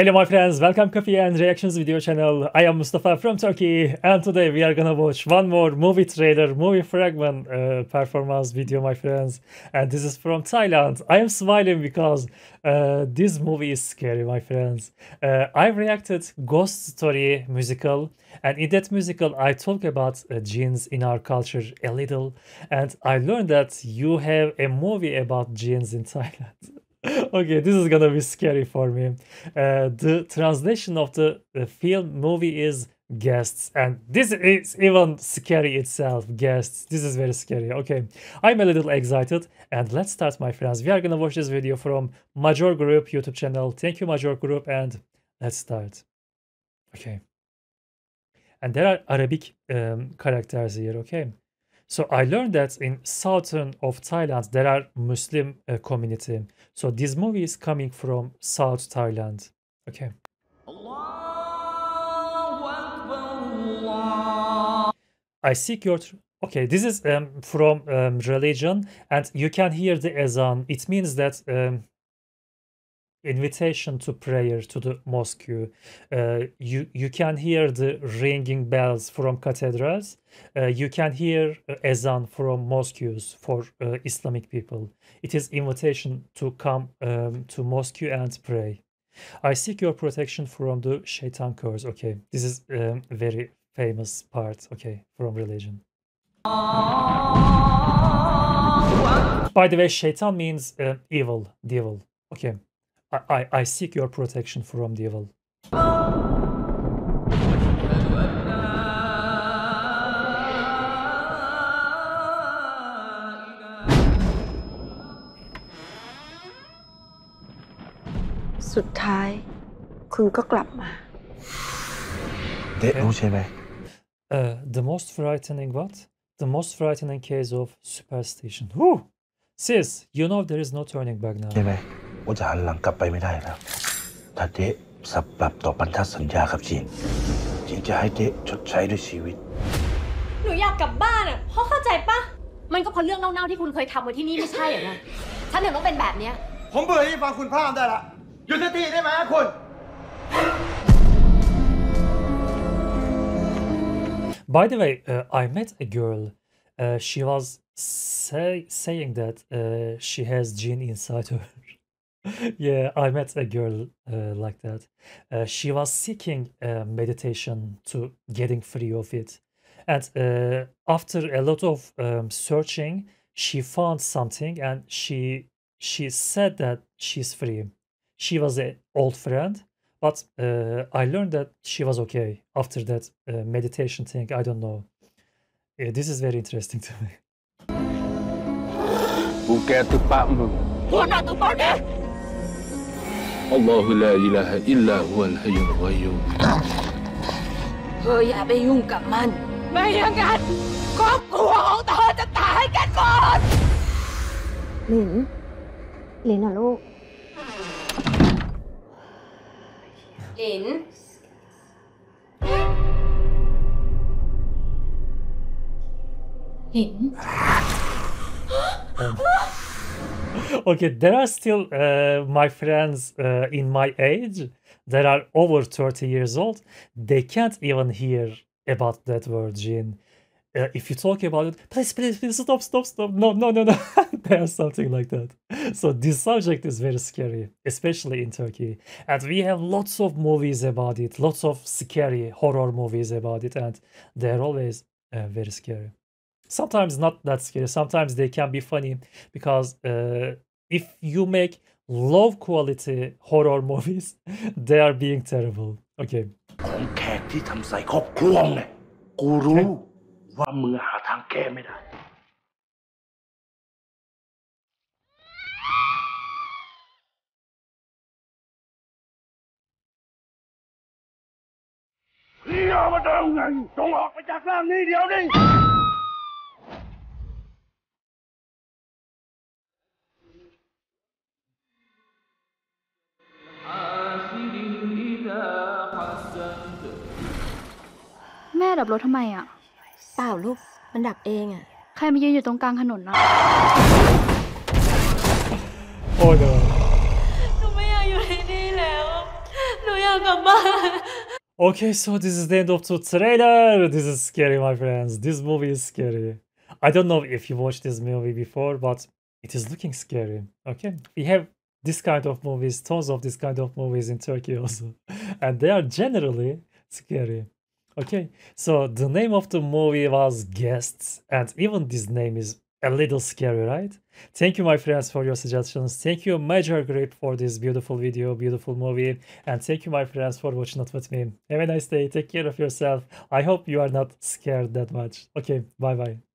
Hello my friends, welcome to Coffee and Reactions video channel. I am Mustafa from Turkey and today we are gonna watch one more movie trailer, movie fragment performance video, my friends. And this is from Thailand. I am smiling because this movie is scary, my friends. I reacted Ghost Story musical, and in that musical I talk about jinns in our culture a little, and I learned that you have a movie about jinns in Thailand. Okay, this is gonna be scary for me. The translation of the film movie is Guests, and this is even scary itself. Guests, this is very scary. Okay, I'm a little excited, and let's start, my friends. We are gonna watch this video from Major Group YouTube channel. Thank you, Major Group, and let's start. Okay, and there are Arabic characters here. Okay, so I learned that in southern of Thailand there are Muslim community. So this movie is coming from South Thailand. Okay. I seek your truth. Okay, this is from religion, and you can hear the azan. It means that invitation to prayer to the mosque. You can hear the ringing bells from cathedrals. You can hear azan from mosques for Islamic people. It is invitation to come to mosque and pray. I seek your protection from the shaitan curse. Okay, this is very famous part. Okay, from religion. By the way, shaitan means evil, devil. Okay. I seek your protection from the evil. The most frightening what? The most frightening case of superstition. Woo! Sis, you know there is no turning back now. By the way, I met a girl. She was saying that she has jinn inside her. Yeah, I met a girl like that. She was seeking meditation to getting free of it. And after a lot of searching, she found something, and she said that she's free. She was an old friend, but I learned that she was okay after that meditation thing. I don't know. This is very interesting to me. Okay, there are still my friends in my age that are over 30 years old. They can't even hear about that word jinn. If you talk about it, please stop, no. There's something like that. So this subject is very scary, especially in Turkey, and we have lots of movies about it, lots of scary horror movies about it, and they're always very scary. Sometimes not that scary, sometimes they can be funny, because if you make low quality horror movies, they are being terrible. Okay. Oh no. Okay, so this is the end of the trailer. This is scary, my friends. This movie is scary. I don't know if you watched this movie before, but it is looking scary. Okay, we have this kind of movies, tons of this kind of movies in Turkey also. And they are generally scary. Okay, so the name of the movie was Guests, and even this name is a little scary, right? Thank you, my friends, for your suggestions. Thank you, Major Grip, for this beautiful video, beautiful movie. And thank you, my friends, for watching it with me. Have a nice day. Take care of yourself. I hope you are not scared that much. Okay, bye-bye.